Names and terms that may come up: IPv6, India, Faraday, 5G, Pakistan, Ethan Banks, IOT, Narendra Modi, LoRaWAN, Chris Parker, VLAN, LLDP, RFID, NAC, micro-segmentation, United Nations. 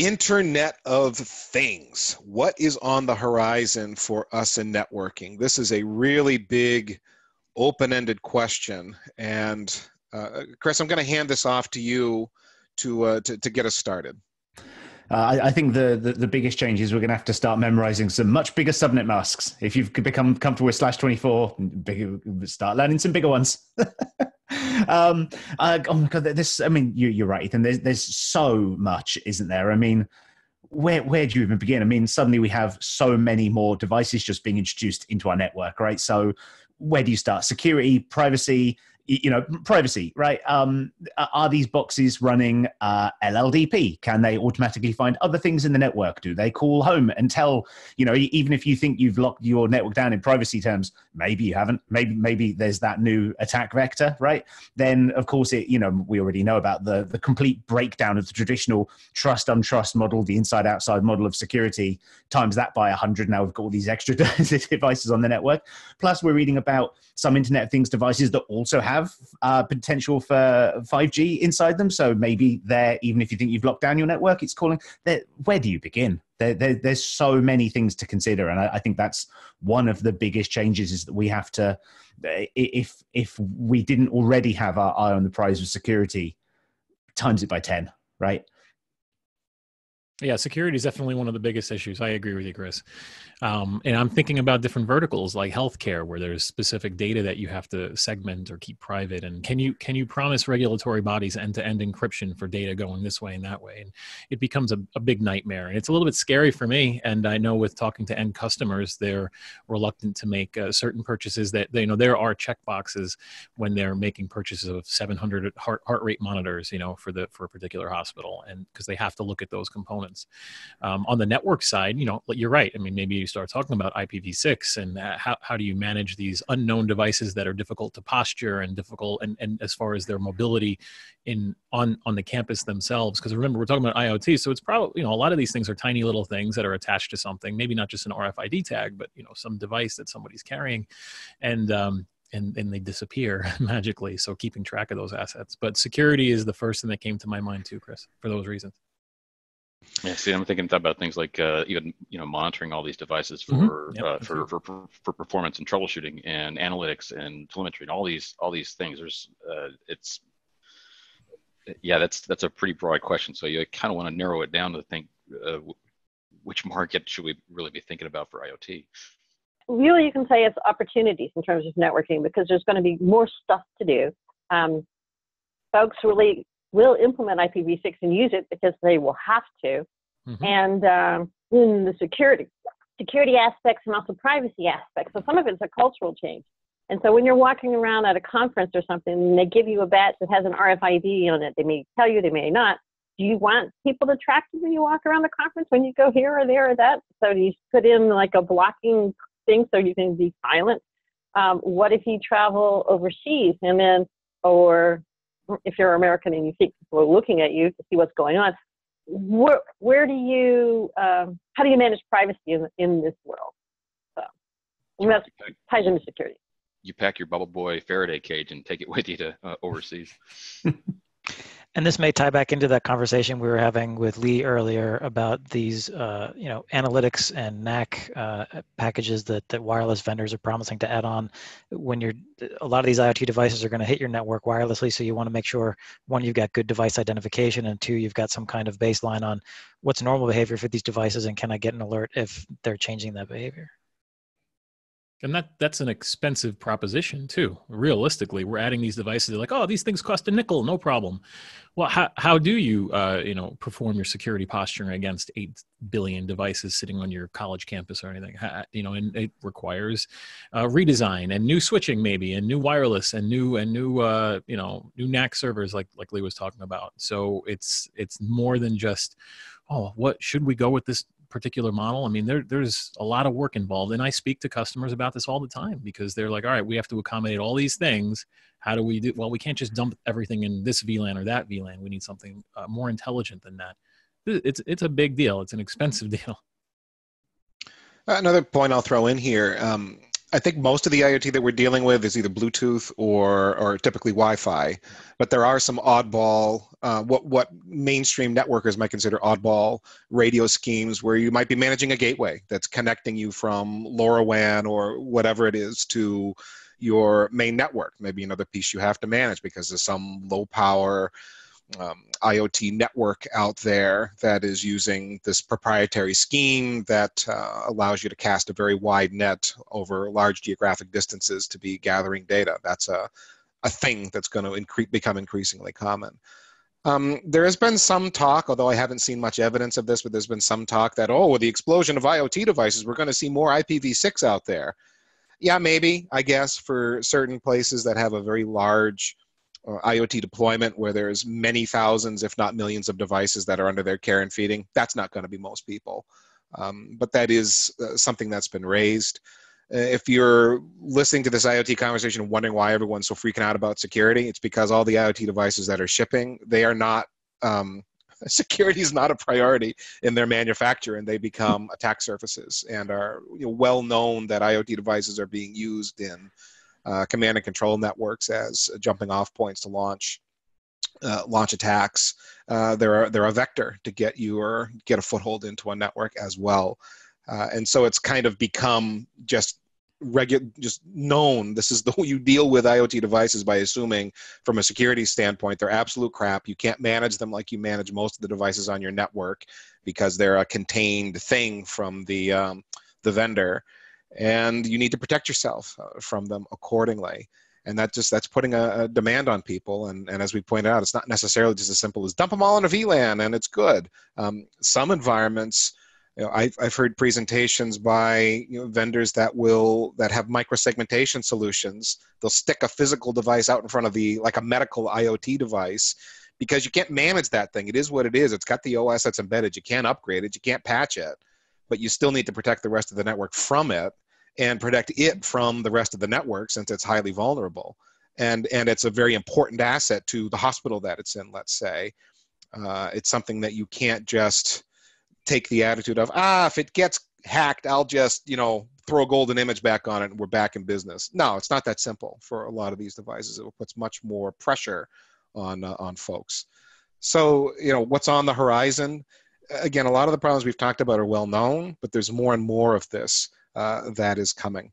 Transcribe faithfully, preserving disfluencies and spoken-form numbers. Internet of Things. What is on the horizon for us in networking? This is a really big, open-ended question. And uh, Chris, I'm going to hand this off to you to, uh, to, to get us started. Uh, I, I think the, the, the biggest change is we're going to have to start memorizing some much bigger subnet masks. If you've become comfortable with slash twenty-four, big, start learning some bigger ones. um, uh, oh my God, this, I mean, you, you're right, Ethan. There's, there's so much, isn't there? I mean, where, where do you even begin? I mean, suddenly we have so many more devices just being introduced into our network, right? So where do you start? Security, privacy, you know, privacy, right? Um, are these boxes running uh, L L D P? Can they automatically find other things in the network? Do they call home and tell, you know, even if you think you've locked your network down in privacy terms, maybe you haven't, maybe maybe there's that new attack vector, right? Then, of course, it, you know, we already know about the, the complete breakdown of the traditional trust-untrust model, the inside-outside model of security, times that by one hundred. Now we've got all these extra devices on the network. Plus, we're reading about some Internet of Things devices that also have Have, uh, potential for five G inside them. So maybe there, even if you think you've locked down your network, it's calling. There, where do you begin? There, there, there's so many things to consider. And I, I think that's one of the biggest changes, is that we have to, if, if we didn't already have our eye on the prize of security, times it by ten, right? Yeah, security is definitely one of the biggest issues. I agree with you, Chris. Um, and I'm thinking about different verticals like healthcare, where there's specific data that you have to segment or keep private. And can you can you promise regulatory bodies end-to-end encryption for data going this way and that way? And it becomes a, a big nightmare. And it's a little bit scary for me. And I know with talking to end customers, they're reluctant to make uh, certain purchases that they you know there are checkboxes when they're making purchases of seven hundred heart heart rate monitors, you know, for the for a particular hospital, and because they have to look at those components. Um, on the network side, you know, you're right. I mean, maybe you start talking about I P v six and uh, how, how do you manage these unknown devices that are difficult to posture and difficult and, and as far as their mobility in on, on the campus themselves? Because remember, we're talking about I O T. So it's probably, you know, a lot of these things are tiny little things that are attached to something, maybe not just an R F I D tag, but, you know, some device that somebody's carrying. And, um, And, and they disappear magically. So keeping track of those assets. But security is the first thing that came to my mind too, Chris, for those reasons. Yeah, see, I'm thinking about things like uh, even you know monitoring all these devices for, mm-hmm. yep. uh, for for for performance and troubleshooting and analytics and telemetry and all these all these things. There's uh, it's yeah, that's that's a pretty broad question. So you kind of want to narrow it down to think uh, which market should we really be thinking about for I O T? Really, you can say it's opportunities in terms of networking, because there's going to be more stuff to do. Um, folks really. will implement I P v six and use it because they will have to. Mm-hmm. And um, in the security, security aspects and also privacy aspects. So some of it's a cultural change. And so when you're walking around at a conference or something, and they give you a badge that has an R F I D on it, they may tell you, they may not. Do you want people to track you when you walk around the conference, when you go here or there or that? So do you put in like a blocking thing so you can be silent? Um, what if you travel overseas and then, or if you're American and you think people are looking at you to see what's going on, where, where do you, um, how do you manage privacy in, in this world? So, and that's ties into security. You pack your bubble boy Faraday cage and take it with you to uh, overseas. And this may tie back into that conversation we were having with Lee earlier about these, uh, you know, analytics and N A C uh, packages that, that wireless vendors are promising to add on. When you're, a lot of these I O T devices are going to hit your network wirelessly, so you want to make sure, one, you've got good device identification, and two, you've got some kind of baseline on what's normal behavior for these devices, and can I get an alert if they're changing that behavior? And that, that's an expensive proposition too. Realistically, we're adding these devices. They're like, oh, these things cost a nickel, no problem. Well, how, how do you, uh, you know, perform your security posturing against eight billion devices sitting on your college campus or anything? How, you know, and it requires uh, redesign and new switching maybe, and new wireless and new, and new, uh, you know, new N A C servers like, like Lee was talking about. So it's, it's more than just, oh, what should we go with this particular model? I mean, there, there's a lot of work involved. And I speak to customers about this all the time, because they're like, all right, we have to accommodate all these things. How do we do? Well, we can't just dump everything in this V LAN or that V LAN. We need something uh, more intelligent than that. It's, it's a big deal. It's an expensive deal. Another point I'll throw in here. Um, I think most of the IoT that we're dealing with is either Bluetooth or, or typically Wi-Fi, but there are some oddball, uh, what, what mainstream networkers might consider oddball radio schemes where you might be managing a gateway that's connecting you from LoRaWAN or whatever it is to your main network, maybe another piece you have to manage because there's some low power um, IoT network out there that is using this proprietary scheme that uh, allows you to cast a very wide net over large geographic distances to be gathering data. That's a, a thing that's going to incre- become increasingly common. Um, there has been some talk, although I haven't seen much evidence of this, but there's been some talk that, oh, with the explosion of IoT devices, we're going to see more I P v six out there. Yeah, maybe, I guess, for certain places that have a very large Uh, IoT deployment where there's many thousands, if not millions of devices that are under their care and feeding. That's not going to be most people. Um, but that is uh, something that's been raised. Uh, if you're listening to this IoT conversation and wondering why everyone's so freaking out about security, it's because all the IoT devices that are shipping, they are not, um, security is not a priority in their manufacture, and they become attack surfaces and are you know, well known that IoT devices are being used in Uh, command and control networks as jumping off points to launch uh, launch attacks. Uh, they're, a, they're a vector to get you or get a foothold into a network as well. Uh, and so it's kind of become just regular, just known. This is the way you deal with IoT devices by assuming from a security standpoint, they're absolute crap. You can't manage them like you manage most of the devices on your network because they're a contained thing from the, um, the vendor. And you need to protect yourself from them accordingly. And that just, that's putting a, a demand on people. And, and as we pointed out, it's not necessarily just as simple as dump them all in a V LAN and it's good. Um, some environments, you know, I've, I've heard presentations by you know, vendors that will, that have micro-segmentation solutions. They'll stick a physical device out in front of the, like a medical IoT device, because you can't manage that thing. It is what it is. It's got the O S that's embedded. You can't upgrade it. You can't patch it. But you still need to protect the rest of the network from it and protect it from the rest of the network since it's highly vulnerable. And, and it's a very important asset to the hospital that it's in, let's say. Uh, it's something that you can't just take the attitude of, ah, if it gets hacked, I'll just, you know, throw a golden image back on it and we're back in business. No, it's not that simple for a lot of these devices. It puts much more pressure on, uh, on folks. So, you know, what's on the horizon? Again, a lot of the problems we've talked about are well known, but there's more and more of this uh, that is coming.